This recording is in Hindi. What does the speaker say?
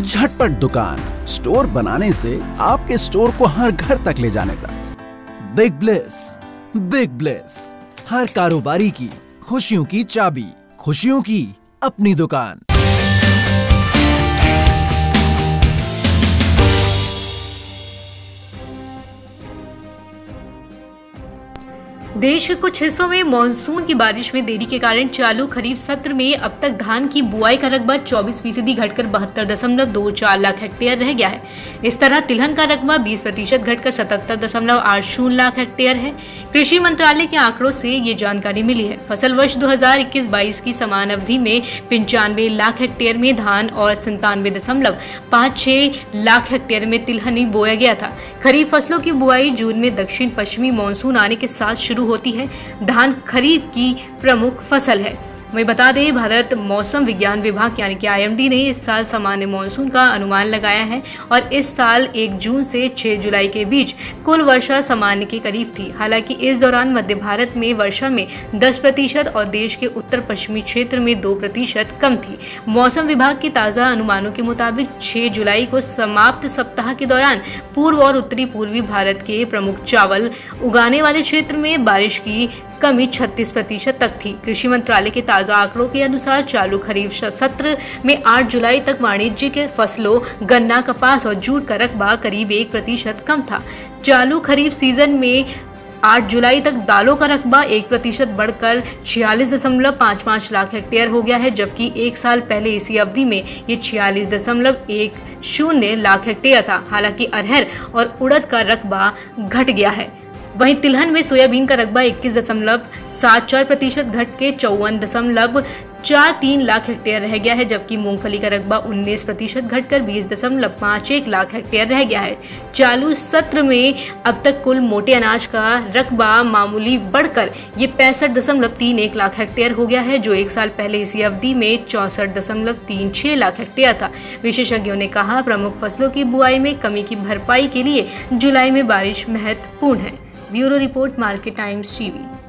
झटपट दुकान स्टोर बनाने से आपके स्टोर को हर घर तक ले जाने तक। बिग ब्लिस हर कारोबारी की खुशियों की चाबी, खुशियों की अपनी दुकान। देश के कुछ हिस्सों में मॉनसून की बारिश में देरी के कारण चालू खरीफ सत्र में अब तक धान की बुआई का रकबा 24% घटकर 72.24 लाख हेक्टेयर रह गया है। इस तरह तिलहन का रकबा 20% घटकर 77.80 लाख हेक्टेयर है। कृषि मंत्रालय के आंकड़ों से ये जानकारी मिली है। फसल वर्ष 2021-22 की समान अवधि में 95 लाख हेक्टेयर में धान और 97.56 लाख हेक्टेयर में तिलहनी बोया गया था। खरीफ फसलों की बुआई जून में दक्षिण पश्चिमी मानसून आने के साथ शुरू होती है। धान खरीफ की प्रमुख फसल है। मैं बता दें, भारत मौसम विज्ञान विभाग यानी कि आईएमडी ने इस साल सामान्य मानसून का अनुमान लगाया है और इस साल 1 जून से 6 जुलाई के बीच कुल वर्षा सामान्य के करीब थी। हालांकि इस दौरान मध्य भारत में वर्षा में 10% और देश के उत्तर पश्चिमी क्षेत्र में 2% कम थी। मौसम विभाग के ताज़ा अनुमानों के मुताबिक 6 जुलाई को समाप्त सप्ताह के दौरान पूर्व और उत्तरी पूर्वी भारत के प्रमुख चावल उगाने वाले क्षेत्र में बारिश की कमी 36% तक थी। कृषि मंत्रालय के ताज़ा आंकड़ों के अनुसार चालू खरीफ सत्र में 8 जुलाई तक वाणिज्यिक फसलों गन्ना, कपास और जूट का रकबा करीब 1% कम था। चालू खरीफ सीजन में 8 जुलाई तक दालों का रकबा 1% बढ़कर 46.55 लाख हेक्टेयर हो गया है, जबकि एक साल पहले इसी अवधि में ये 46.10 लाख हेक्टेयर था। हालांकि अरहर और उड़द का रकबा घट गया है। वहीं तिलहन में सोयाबीन का रकबा 21.74% घट के 54.43 लाख हेक्टेयर रह गया है, जबकि मूंगफली का रकबा 19% घटकर 20.51 लाख हेक्टेयर रह गया है। चालू सत्र में अब तक कुल मोटे अनाज का रकबा मामूली बढ़कर ये 65.31 लाख हेक्टेयर हो गया है, जो एक साल पहले इसी अवधि में 64.36 लाख हेक्टेयर था। विशेषज्ञों ने कहा, प्रमुख फसलों की बुआई में कमी की भरपाई के लिए जुलाई में बारिश महत्वपूर्ण है। Bureau report, market times TV.